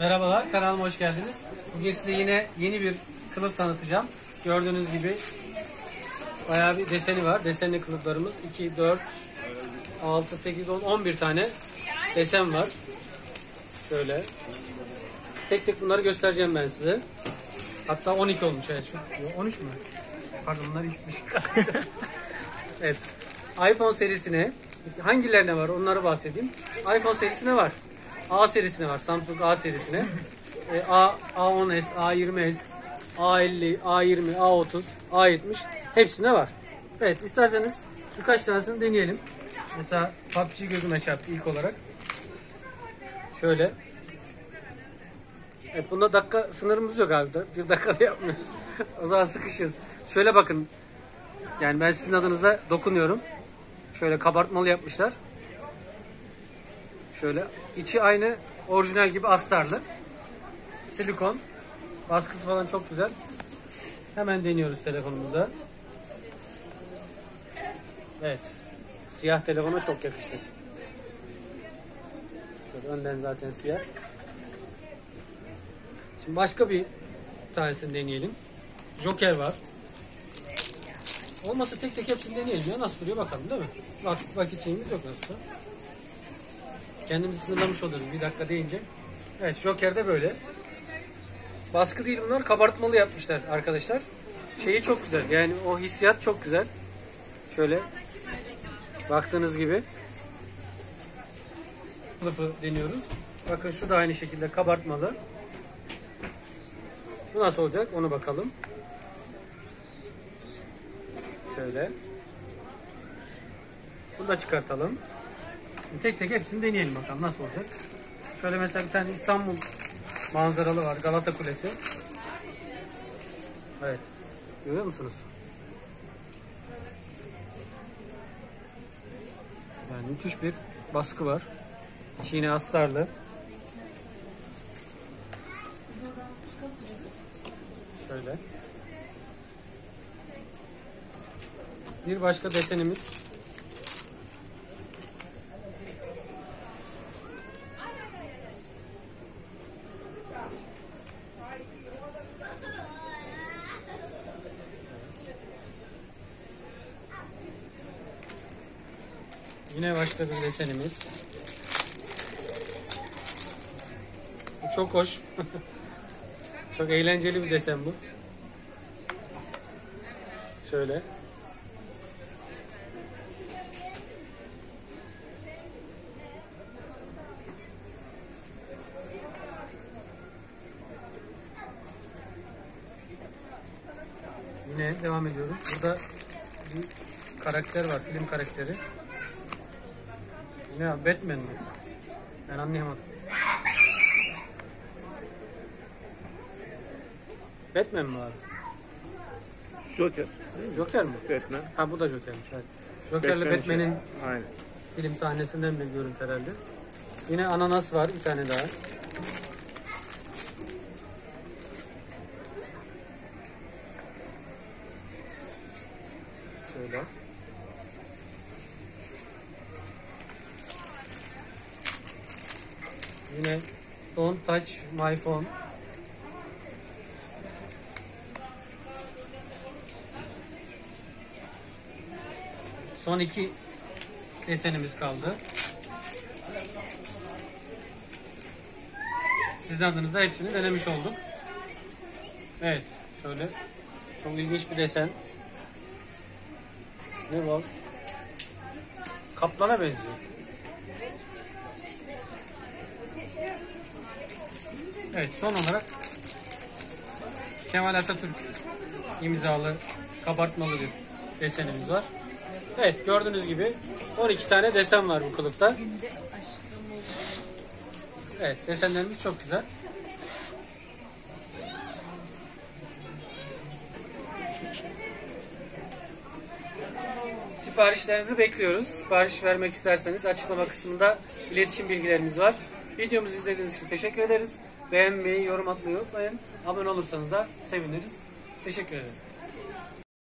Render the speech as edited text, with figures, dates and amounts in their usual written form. Merhabalar, kanalıma hoş geldiniz. Bugün size yine yeni bir kılıf tanıtacağım. Gördüğünüz gibi bayağı bir deseni var. Desenli kılıflarımız 2, 4, 6, 8, 10, 11 tane desen var. Böyle. Tek tek bunları göstereceğim ben size. Hatta 12 olmuş. Evet, şu 13 mü? Pardon, bunlar gitmiş. Evet. iPhone serisine hangilerine var onları bahsedeyim. iPhone serisine var. A serisine var. Samsung A serisine. A10s, A20s, A50, A20, A30, A70 hepsine var. Evet, isterseniz birkaç tanesini deneyelim. Mesela PUBG gözüme çarptı ilk olarak. Şöyle. Evet, bunda dakika sınırımız yok abi. Bir dakikada yapmıyoruz. O zaman sıkışıyoruz. Şöyle bakın. Yani ben sizin adınıza dokunuyorum. Şöyle kabartmalı yapmışlar. Şöyle. İçi aynı orijinal gibi astarlı. Silikon. Baskısı falan çok güzel. Hemen deniyoruz telefonumuzda. Evet. Siyah telefona çok yakıştı. Şöyle önden zaten siyah. Şimdi başka bir tanesini deneyelim. Joker var. Olmasa tek tek hepsini deneyelim ya. Nasıl duruyor bakalım, değil mi? Vakit şeyimiz yok nasılsa. Kendimizi sınırlamış oluruz bir dakika deyince. Evet, Joker de böyle. Baskı değil bunlar, kabartmalı yapmışlar arkadaşlar. Şeyi çok güzel yani, o hissiyat çok güzel. Şöyle baktığınız gibi kılıfı deniyoruz. Bakın şu da aynı şekilde kabartmalı. Bu nasıl olacak onu bakalım. Şöyle. Bunu da çıkartalım. Şimdi tek tek hepsini deneyelim bakalım nasıl olacak. Şöyle mesela bir tane İstanbul manzaralı var. Galata Kulesi. Evet. Görüyor musunuz? Yani müthiş bir baskı var. Çiğne astarlı. Şöyle. Bir başka desenimiz. Yine başka bir desenimiz. Bu çok hoş. Çok eğlenceli bir desen bu. Şöyle. Yine devam ediyoruz. Burada bir karakter var. Film karakteri. Ne abi, Batman mi? Ben anlayamadım. Batman mi abi? Joker. Joker mi? Batman. Ha, bu da Joker'miş. Evet. Joker'le Batman'in film sahnesinden bir görüntü herhalde. Yine ananas var. Bir tane daha. Şöyle. Yine Don't Touch My Phone. Son iki desenimiz kaldı. Sizin adınıza hepsini denemiş olduk. Evet, şöyle çok ilginç bir desen. Ne var? Kaplana benziyor. Evet, son olarak Kemal Atatürk imzalı kabartmalı bir desenimiz var. Evet, gördüğünüz gibi 12 tane desen var bu kılıfta. Evet, desenlerimiz çok güzel. Siparişlerinizi bekliyoruz. Sipariş vermek isterseniz açıklama kısmında iletişim bilgilerimiz var. Videomuzu izlediğiniz için teşekkür ederiz. Beğenmeyi, yorum atmayı unutmayın. Abone olursanız da seviniriz. Teşekkür ederim.